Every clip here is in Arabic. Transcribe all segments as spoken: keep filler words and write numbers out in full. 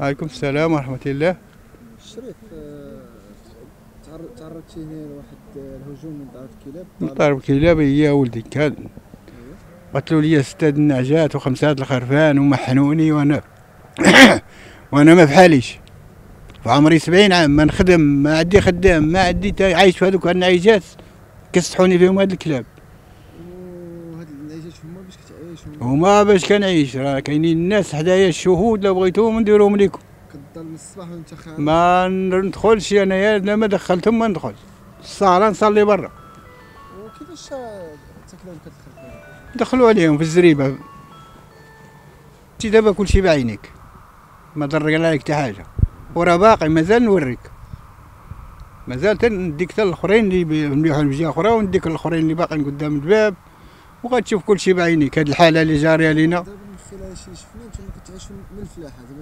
عليكم السلام ورحمة الله. الشريف تعرضتي لواحد الهجوم من طرف الكلاب. من طرف الكلاب هي ولدي كان قتلوا لي ستة النعجات وخمسة الخرفان ومحنوني وانا وانا ما بحاليش. وعمري سبعين عام ما نخدم، ما عندي خدام، ما عندي عايش في هذوك النعيجات كسحوني فيهم هاد الكلاب. وهاد النعيجات هما باش كتعيش؟ هما باش كنعيش، راه كاينين الناس حدايا الشهود لو بغيتوهم نديروهم ليكم. كتضل من الصباح وانت خارج؟ ما ندخلش انايا، يعني ما دخلتهم ما ندخلش، السهرة نصلي برا. وكيفاش تاكلهم كتدخل فيهم؟ دخلوا عليهم في الزريبة. انت دابا كلشي بعينيك، ما ضرقنا عليك حتى حاجة. وراه باقي مازال نوريك، مازال تنديك حتى الاخرين اللي مليحين من جهه اخرى ونديك الاخرين اللي باقيين قدام الباب وغتشوف كل شيء بعينيك. هاد الحاله اللي جاريه لينا دابا من خلال شي شفنا انتما كتعيشوا من الفلاحه دابا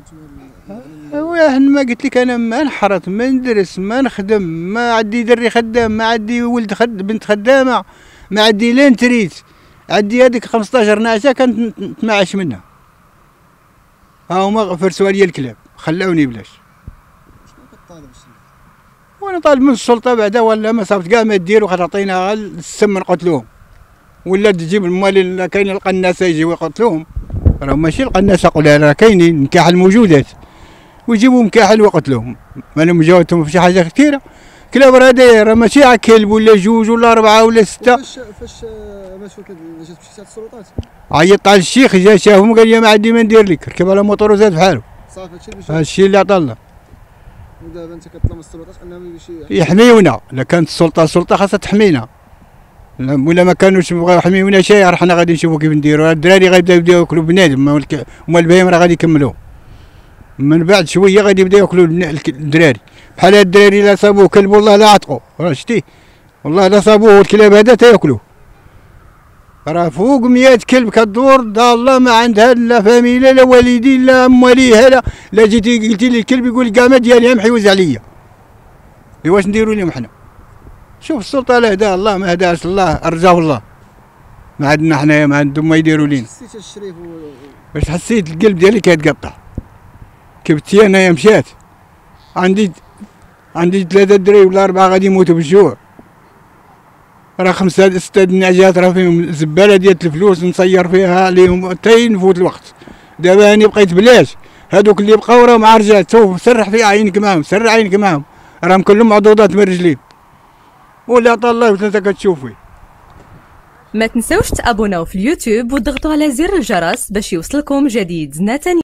انتما. واه ما قلت لك انا ما نحرط ما ندرس ما نخدم، ما عندي دري خدام، ما عندي ولد خد بنت خدامه، ما عندي لا نتريت، عندي هذيك خمسطاش نعشه كنت نتمعش منها. ها هما فرسوا لي الكلاب خلاوني بلاش. وانا طالب من السلطه بعدا ولا ما صافت كاع ما دير وغتعطينا السم نقتلوهم ولا تجيب الموالين. كاين القناصه يجيو يقتلوهم، راه ماشي القناصه قولها، راه كاينين مكاحل موجودات ويجيبوا مكاحل ويقتلوهم. انا مجاوبتهم في شي حاجه كثيره. كلاب راه داير، راه ماشي على كلب ولا جوج ولا اربعه ولا سته. فاش فاش مشيو جات مشيتي على السلطات؟ عيطت على الشيخ، جا شافهم قال لي ما عندي ما ندير لك، ركب على موطور وزاد بحالو. صافي هادشي اللي عطالنا. ودابا انت كتطلب السلطات انهم يمشي يحميونا؟ الا كانت السلطه السلطه خاصها تحمينا، ولا ما كانوش بغاو يحميونا شي راه حنا غادي نشوفوا كيف نديروا. الدراري غيبداو يبداو ياكلوا بنادم، هما البهايم راه غادي يكملوا من بعد شويه، غادي يبداو ياكلوا الدراري بحال هاد الدراري. لا صابوه كلب والله لا عتقوا، راه شتي والله لا صابوه الكلاب هذا تاكلوه. راه فوق مية كلب كدور دا الله ما عندها لا فاميلا لا والدين لا مواليها لا. لا جيتي قلتي لي الكلب يقول لك ما ديالي محيوز عليا، واش نديروا لهم حنا؟ شوف السلطه لا هداها الله ما هداهاش الله، ارجاه الله. ما عندنا حنايا ما عندهم ما يديروا لينا. حسيت الشريف باش حسيت القلب ديالي كيتقطع. كبتي انايا مشات عندي عندي ثلاثه دري ولا اربعه غادي يموتوا بالجوع. راه خمسة ستة النعجات راه فيهم الزبالة ديال الفلوس نصير فيها عليهم حتى نفوت الوقت. دابا هاني بقيت بلاش، هادوك اللي بقاو راهم مع رجال. شوف سرح في عينك معاهم، سرح عينك معاهم، راهم كلهم عضوضات من رجلين ولا طالله وانت كتشوف فيه. ما تنساوش تابوناو في اليوتيوب وتضغطوا على زر الجرس باش يوصلكم جديدنا ثاني.